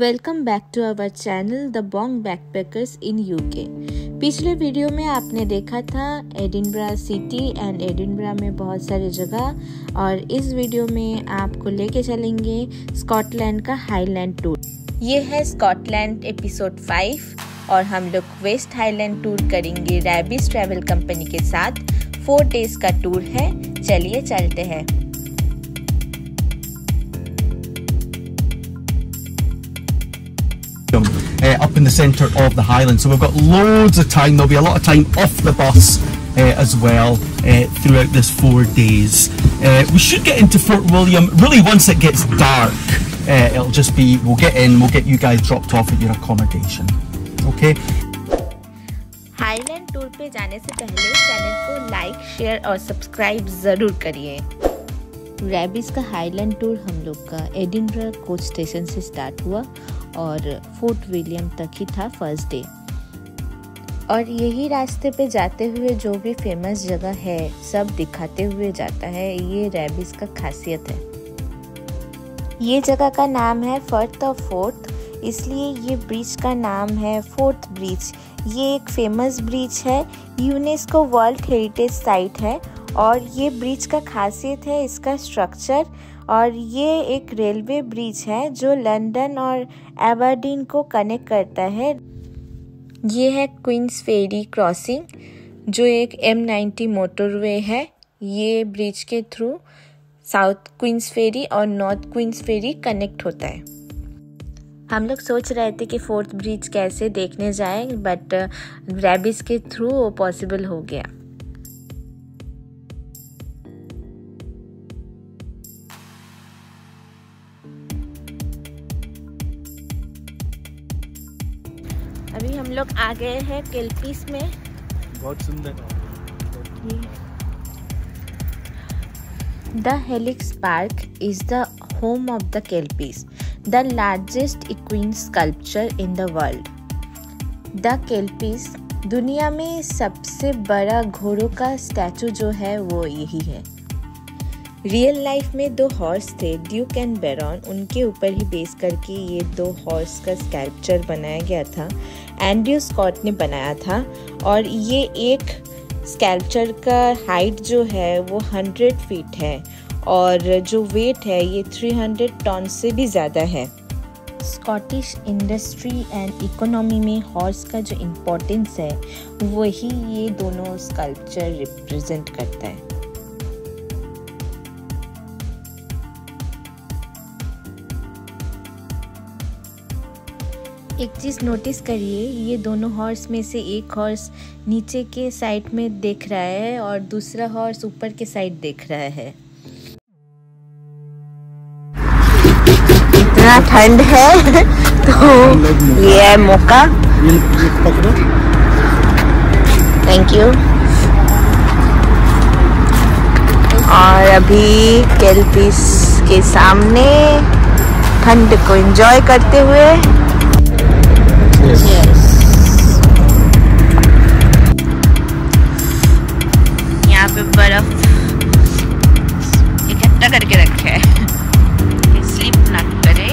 Welcome back to our channel the Bong backpackers in UK. पिछले video में आपने देखा था एडिनबरा सिटी एंड एडिनबरा में बहुत सारी जगह, और इस वीडियो में आपको लेके चलेंगे स्कॉटलैंड का हाईलैंड टूर। ये है स्कॉटलैंड एपिसोड 5 और हम लोग वेस्ट हाईलैंड टूर करेंगे रैबीज ट्रैवल कंपनी के साथ। 4 डेज का टूर है, चलिए चलते हैं। Up in the centre of the Highlands, so we've got loads of time. There'll be a lot of time off the bus as well throughout this 4 days. We should get into Fort William really once it gets dark. It'll just be, we'll get in, we'll get you guys dropped off at your accommodation. Okay. Highland tour पे जाने से पहले channel को like, share और subscribe जरूर करिए। Rabies का highland tour हम लोग का एडिनबरा कोच स्टेशन से स्टार्ट हुआ और फोर्ट विलियम तक ही था फर्स्ट डे। और यही रास्ते पे जाते हुए जो भी फेमस जगह है सब दिखाते हुए जाता है, ये रैबीज का खासियत है। ये जगह का नाम है फर्थ ऑफ फोर्थ, इसलिए ये ब्रिज का नाम है फोर्थ ब्रिज। ये एक फेमस ब्रिज है, यूनेस्को वर्ल्ड हेरिटेज साइट है। और ये ब्रिज का खासियत है इसका स्ट्रक्चर, और ये एक रेलवे ब्रिज है जो लंदन और एबरडीन को कनेक्ट करता है। ये है क्वींस फेरी क्रॉसिंग जो एक M90 मोटरवे है। ये ब्रिज के थ्रू साउथ क्वींस फेरी और नॉर्थ क्वींस फेरी कनेक्ट होता है। हम लोग सोच रहे थे कि फोर्थ ब्रिज कैसे देखने जाएं, बट रैबीज के थ्रू वो पॉसिबल हो गया। अभी हम लोग आ गए हैं केल्पीस में। बहुत सुंदर। The Helix park is the home of the Kelpies, the largest equine sculpture in the world. The Kelpies दुनिया में सबसे बड़ा घोड़ों का स्टैचू जो है वो यही है। रियल लाइफ में 2 हॉर्स थे, ड्यूक एंड बैरन, उनके ऊपर ही बेस करके ये 2 हॉर्स का स्कल्पचर बनाया गया था। एंड्रयू स्कॉट ने बनाया था, और ये एक स्कल्पचर का हाइट जो है वो 100 फीट है, और जो वेट है ये 300 टन से भी ज़्यादा है। स्कॉटिश इंडस्ट्री एंड इकोनॉमी में हॉर्स का जो इम्पोर्टेंस है वही ये दोनों स्कल्पचर रिप्रेजेंट करता है। एक चीज़ नोटिस करिए, ये दोनों हॉर्स में से एक हॉर्स नीचे के साइड में देख रहा है और दूसरा हॉर्स ऊपर के साइड देख रहा है। इतना ठंड है तो ये है मौका। Thank you. और अभी केल्पीस के सामने ठंड को एंजॉय करते हुए। यहाँ पे बर्फ इकट्ठा करके रखे है, स्लिप ना करे।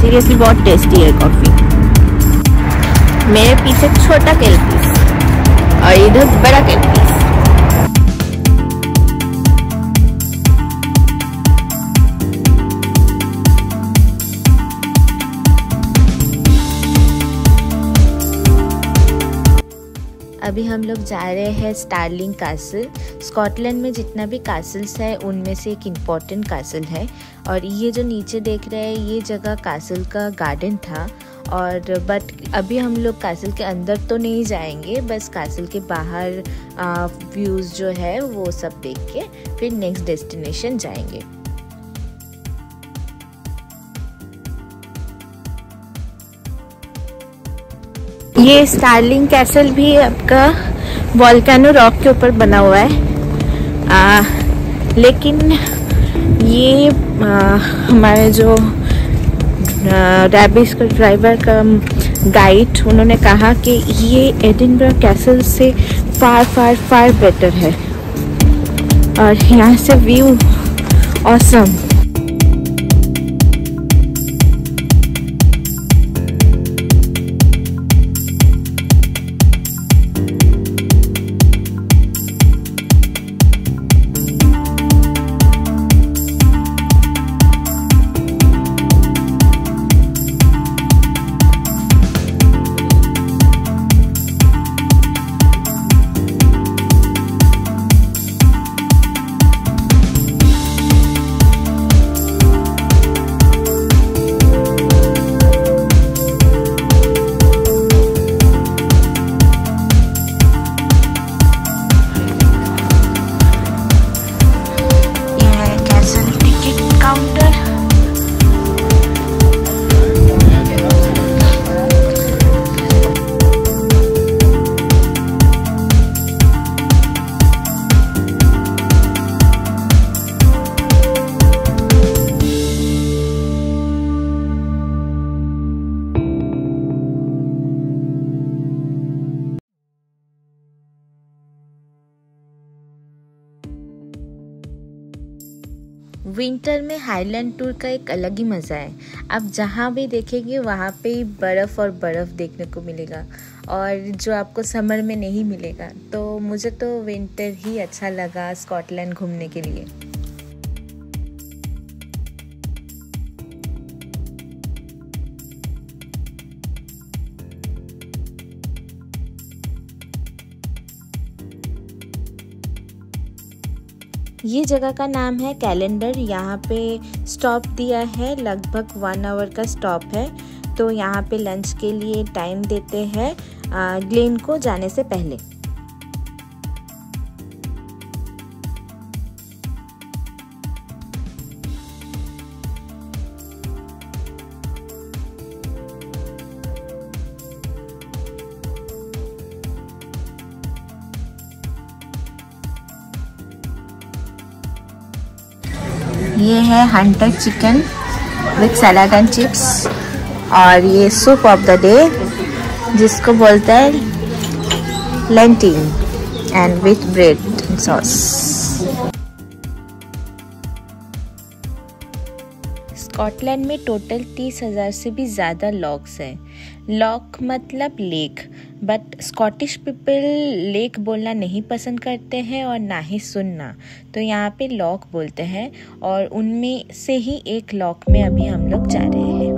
सीरियसली बहुत टेस्टी है कॉफी। मेरे पीछे छोटा केल्पीस और इधर बड़ा केल्पीस। अभी हम लोग जा रहे हैं स्टार्लिंग कासल। स्कॉटलैंड में जितना भी कासल्स है उनमें से एक इम्पॉर्टेंट कासल है, और ये जो नीचे देख रहे हैं ये जगह कासल का गार्डन था। और बट अभी हम लोग कासल के अंदर तो नहीं जाएंगे, बस कासल के बाहर व्यूज़ जो है वो सब देख के फिर नेक्स्ट डेस्टिनेशन जाएंगे। ये स्टार्लिंग कैसल भी आपका वॉल्केनो रॉक के ऊपर बना हुआ है, लेकिन ये हमारे जो रैबीज का ड्राइवर का गाइड उन्होंने कहा कि ये एडिनबरा कैसल से फार फार फार बेटर है, और यहाँ से व्यू ऑसम। विंटर में हाईलैंड टूर का एक अलग ही मज़ा है। आप जहाँ भी देखेंगे वहाँ पे ही बर्फ़ और बर्फ़ देखने को मिलेगा और जो आपको समर में नहीं मिलेगा। तो मुझे तो विंटर ही अच्छा लगा स्कॉटलैंड घूमने के लिए। ये जगह का नाम है कैलेंडर। यहाँ पे स्टॉप दिया है, लगभग 1 आवर का स्टॉप है। तो यहाँ पे लंच के लिए टाइम देते हैं ग्लेनको जाने से पहले। ये है hunter chicken with salad and chips और ये सूप ऑफ द डे जिसको बोलते हैं lentil and with bread sauce. Scotland में टोटल 30,000 से भी ज़्यादा लॉक्स है। लॉक मतलब lake, but Scottish people lake बोलना नहीं पसंद करते हैं और ना ही सुनना, तो यहाँ पे लॉक बोलते हैं और उनमें से ही एक लॉक में अभी हम लोग जा रहे हैं।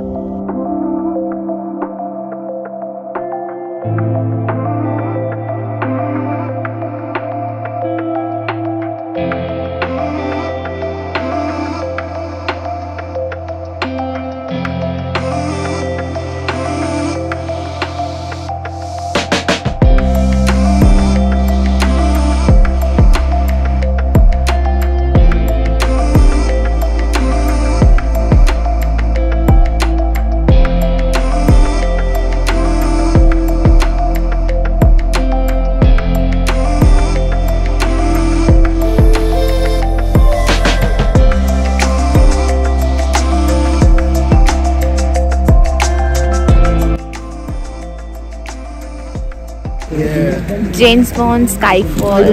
James Bond Skyfall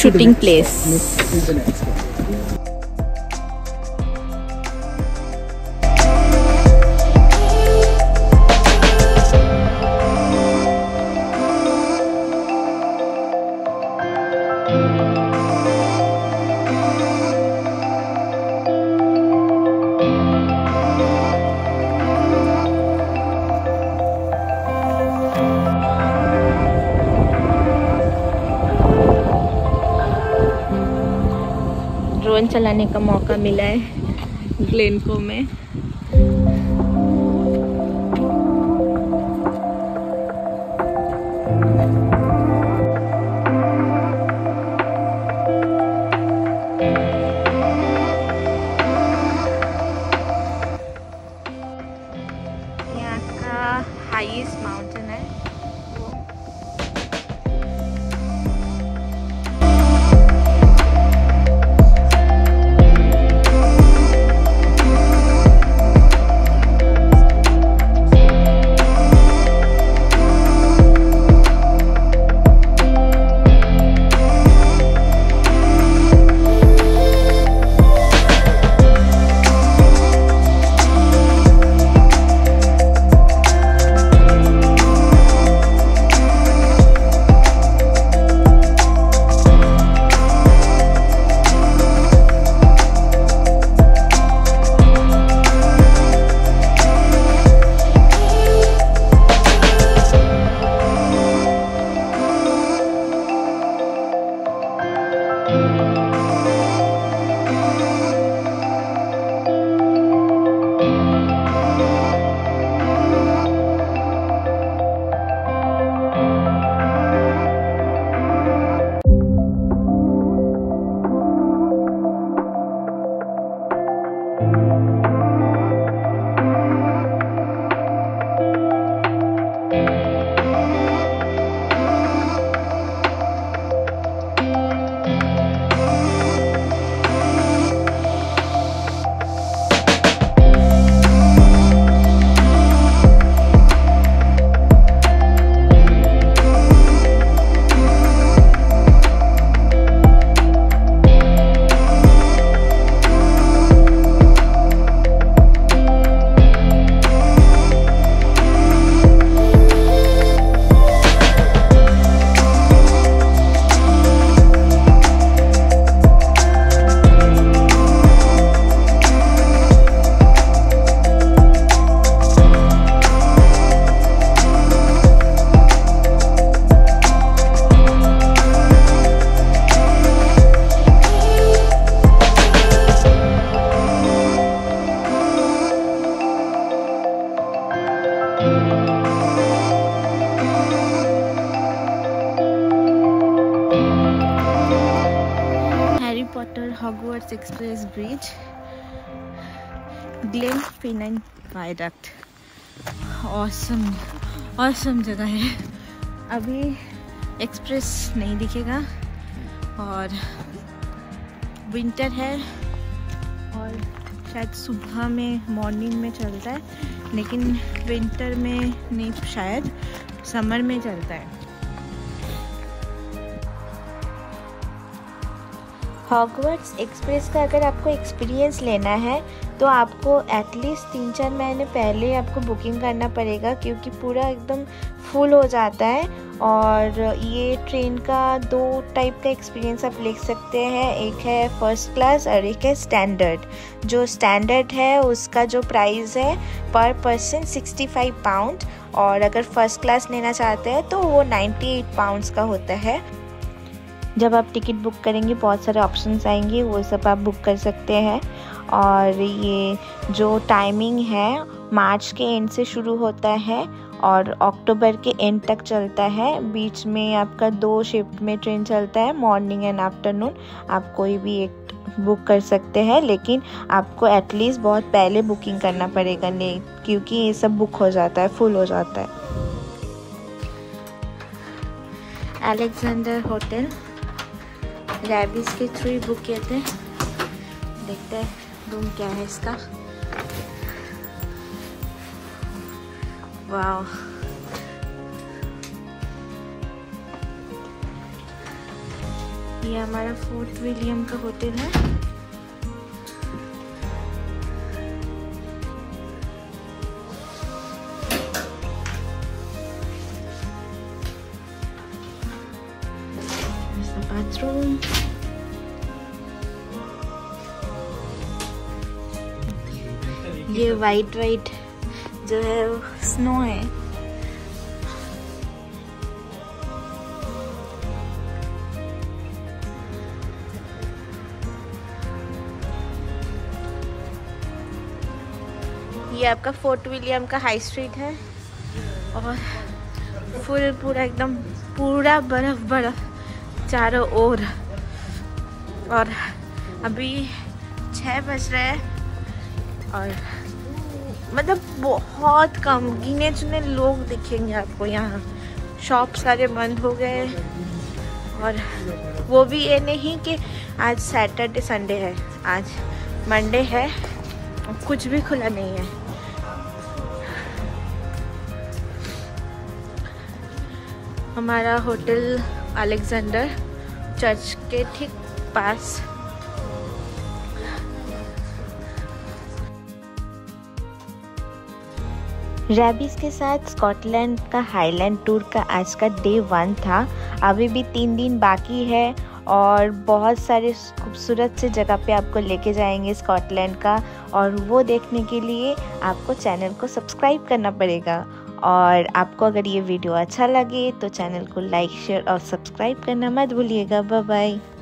shooting place. चलाने का मौका मिला है ग्लेनको में। यहाँ का हाईएस्ट माउंटेन है ग्लेनफिनन वायडक्ट। ऑसम जगह है। अभी एक्सप्रेस नहीं दिखेगा और विंटर है और शायद सुबह में मॉर्निंग में चलता है, लेकिन विंटर में नहीं, शायद समर में चलता है। हॉगवर्ट्स एक्सप्रेस का अगर आपको एक्सपीरियंस लेना है तो आपको एटलीस्ट 3-4 महीने पहले आपको बुकिंग करना पड़ेगा, क्योंकि पूरा एकदम फुल हो जाता है। और ये ट्रेन का 2 टाइप का एक्सपीरियंस आप ले सकते हैं, एक है फर्स्ट क्लास और एक है स्टैंडर्ड। जो स्टैंडर्ड है उसका जो प्राइस है पर पर्सन 65 पाउंड, और अगर फर्स्ट क्लास लेना चाहते हैं तो वो 98 पाउंड्स का होता है। जब आप टिकट बुक करेंगे बहुत सारे ऑप्शंस आएंगे, वो सब आप बुक कर सकते हैं। और ये जो टाइमिंग है मार्च के एंड से शुरू होता है और अक्टूबर के एंड तक चलता है। बीच में आपका 2 शिफ्ट में ट्रेन चलता है, मॉर्निंग एंड आफ्टरनून। आप कोई भी एक बुक कर सकते हैं, लेकिन आपको एटलीस्ट बहुत पहले बुकिंग करना पड़ेगा, नहीं क्योंकि ये सब बुक हो जाता है, फुल हो जाता है। अलेक्जेंडर होटल रैबीज के थ्रू बुक किए थे। देखते हैं रूम क्या है इसका। वाओ, ये हमारा फोर्ट विलियम का होटल है। बाथरूम, ये वाइट जो है वो स्नो है। ये आपका फोर्ट विलियम का हाई स्ट्रीट है और फुल पूरा एकदम पूरा बर्फ चारों ओर। और अभी 6 बज रहे हैं और मतलब बहुत कम गिने चुने लोग दिखेंगे आपको यहाँ। शॉप सारे बंद हो गए और वो भी ये नहीं कि आज सैटरडे संडे है, आज मंडे है, कुछ भी खुला नहीं है। हमारा होटल अलेक्जेंडर चर्च के ठीक पास। रैबीज के साथ स्कॉटलैंड का हाईलैंड टूर का आज का डे 1 था। अभी भी 3 दिन बाकी है और बहुत सारे खूबसूरत से जगह पे आपको लेके जाएंगे स्कॉटलैंड का, और वो देखने के लिए आपको चैनल को सब्सक्राइब करना पड़ेगा। और आपको अगर ये वीडियो अच्छा लगे तो चैनल को लाइक, शेयर और सब्सक्राइब करना मत भूलिएगा। Bye bye.